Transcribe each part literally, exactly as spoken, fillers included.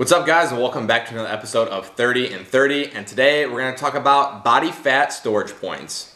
What's up, guys, and welcome back to another episode of thirty and thirty, and today we're going to talk about body fat storage points.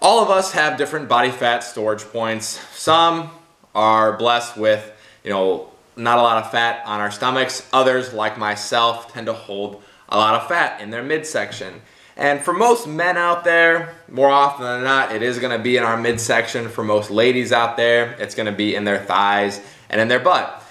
All of us have different body fat storage points. Some are blessed with, you know, not a lot of fat on our stomachs. Others, like myself, tend to hold a lot of fat in their midsection. And for most men out there, more often than not, it is gonna be in our midsection. For most ladies out there, it's gonna be in their thighs and in their butt.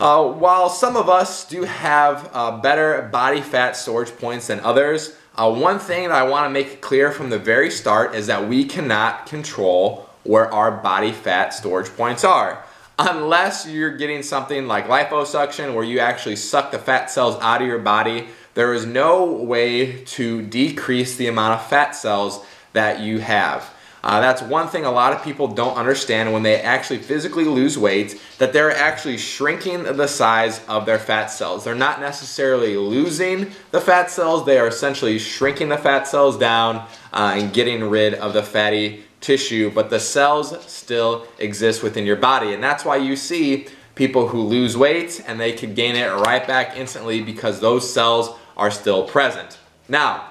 Uh, while some of us do have uh, better body fat storage points than others, Uh, one thing that I want to make clear from the very start is that we cannot control where our body fat storage points are. Unless you're getting something like liposuction, where you actually suck the fat cells out of your body, there is no way to decrease the amount of fat cells that you have. Uh, that's one thing a lot of people don't understand when they actually physically lose weight, that they're actually shrinking the size of their fat cells. They're not necessarily losing the fat cells, they are essentially shrinking the fat cells down uh, and getting rid of the fatty tissue, but the cells still exist within your body. And that's why you see people who lose weight and they could gain it right back instantly, because those cells are still present. Now,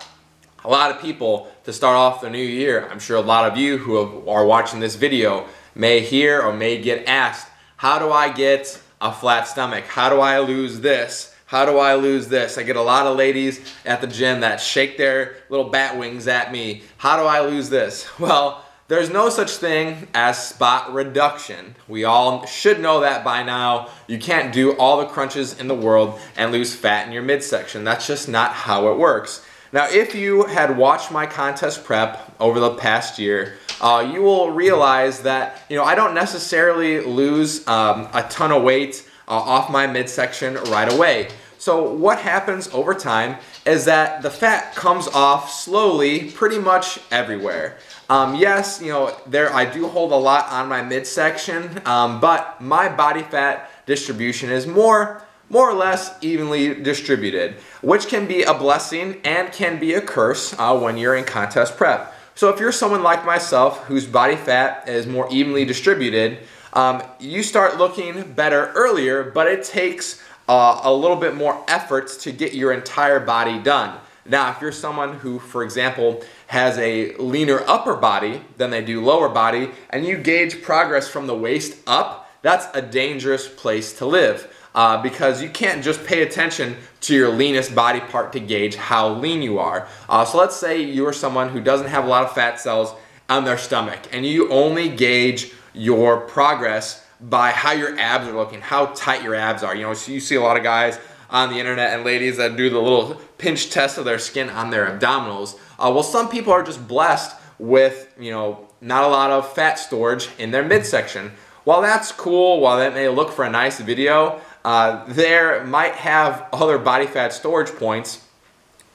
a lot of people, to start off the new year, I'm sure a lot of you who have, are watching this video may hear or may get asked, how do I get a flat stomach? How do I lose this? How do I lose this? I get a lot of ladies at the gym that shake their little bat wings at me. How do I lose this? Well, there's no such thing as spot reduction. We all should know that by now. You can't do all the crunches in the world and lose fat in your midsection. That's just not how it works. Now, if you had watched my contest prep over the past year, uh, you will realize that, you know, I don't necessarily lose um, a ton of weight uh, off my midsection right away. So what happens over time is that the fat comes off slowly pretty much everywhere. Um, yes, you know, there I do hold a lot on my midsection, um, but my body fat distribution is more more or less evenly distributed, which can be a blessing and can be a curse uh, when you're in contest prep. So if you're someone like myself whose body fat is more evenly distributed, um, you start looking better earlier, but it takes uh, a little bit more efforts to get your entire body done. Now, if you're someone who, for example, has a leaner upper body than they do lower body, and you gauge progress from the waist up, that's a dangerous place to live. Uh, because you can't just pay attention to your leanest body part to gauge how lean you are. Uh, so let's say you're someone who doesn't have a lot of fat cells on their stomach, and you only gauge your progress by how your abs are looking, how tight your abs are. You know, so you see a lot of guys on the internet and ladies that do the little pinch test of their skin on their abdominals. Uh, well, some people are just blessed with, you know, not a lot of fat storage in their midsection. While that's cool, while that may look for a nice video, uh, there might have other body fat storage points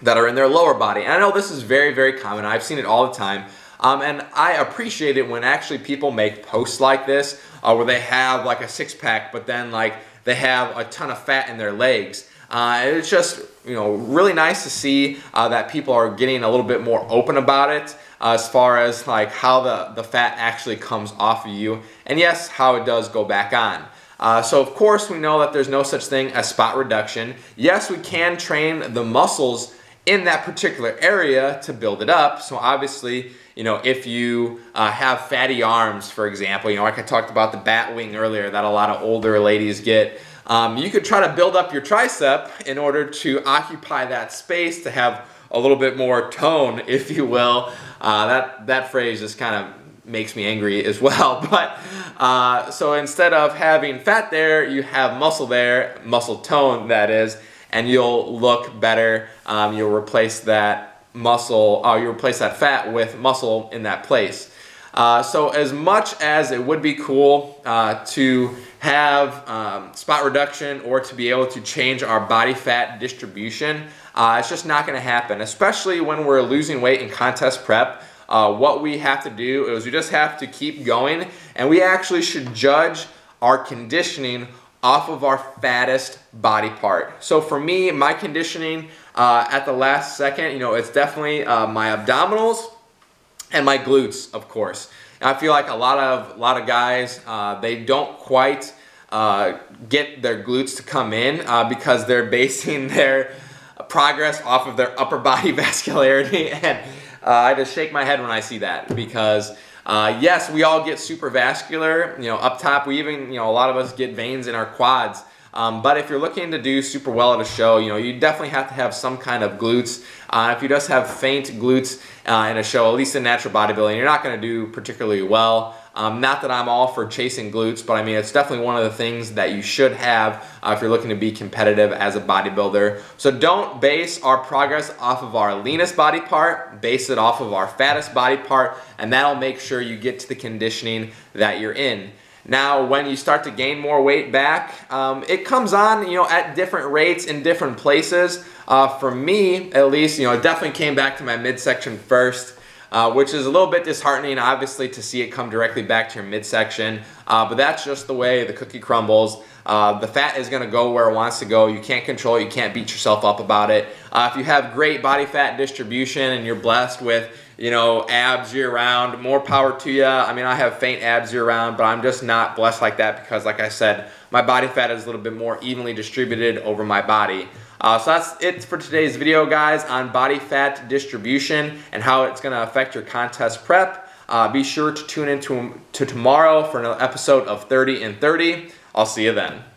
that are in their lower body. And I know this is very, very common. I've seen it all the time. Um, and I appreciate it when actually people make posts like this uh, where they have like a six pack, but then like they have a ton of fat in their legs. Uh, it's just, you know, really nice to see uh, that people are getting a little bit more open about it uh, as far as like how the, the fat actually comes off of you, and yes, how it does go back on. Uh, so of course we know that there's no such thing as spot reduction. Yes, we can train the muscles in that particular area to build it up. So obviously, you know, if you uh, have fatty arms, for example, you know, like I talked about the bat wing earlier that a lot of older ladies get, Um, you could try to build up your tricep in order to occupy that space to have a little bit more tone, if you will. Uh, that, that phrase just kind of makes me angry as well. But uh, so instead of having fat there, you have muscle there, muscle tone that is, and you'll look better. Um, you'll replace that muscle, uh, you replace that fat with muscle in that place. Uh, so as much as it would be cool uh, to have um, spot reduction or to be able to change our body fat distribution, uh, it's just not going to happen, especially when we're losing weight in contest prep. Uh, what we have to do is we just have to keep going, and we actually should judge our conditioning off of our fattest body part. So for me, my conditioning uh, at the last second, you know, it's definitely uh, my abdominals and my glutes, of course. And I feel like a lot of, a lot of guys, uh, they don't quite uh, get their glutes to come in uh, because they're basing their progress off of their upper body vascularity. And uh, I just shake my head when I see that, because uh, yes, we all get super vascular, you know, up top. We even, you know, a lot of us get veins in our quads. Um, but if you're looking to do super well at a show, you know, you definitely have to have some kind of glutes. Uh, if you just have faint glutes uh, in a show, at least in natural bodybuilding, you're not going to do particularly well. Um, not that I'm all for chasing glutes, but I mean, it's definitely one of the things that you should have uh, if you're looking to be competitive as a bodybuilder. So don't base our progress off of our leanest body part, base it off of our fattest body part, and that'll make sure you get to the conditioning that you're in. Now, when you start to gain more weight back, um, it comes on, you know, at different rates in different places. Uh, for me, at least, you know, it definitely came back to my midsection first, uh, which is a little bit disheartening, obviously, to see it come directly back to your midsection. Uh, but that's just the way the cookie crumbles. Uh, the fat is going to go where it wants to go. You can't control it. You can't beat yourself up about it. Uh, if you have great body fat distribution and you're blessed with, you know, abs year round, more power to you. I mean, I have faint abs year round, but I'm just not blessed like that because, like I said, my body fat is a little bit more evenly distributed over my body. Uh, so that's it for today's video, guys, on body fat distribution and how it's going to affect your contest prep. Uh, be sure to tune in to, to tomorrow for another episode of thirty in thirty. I'll see you then.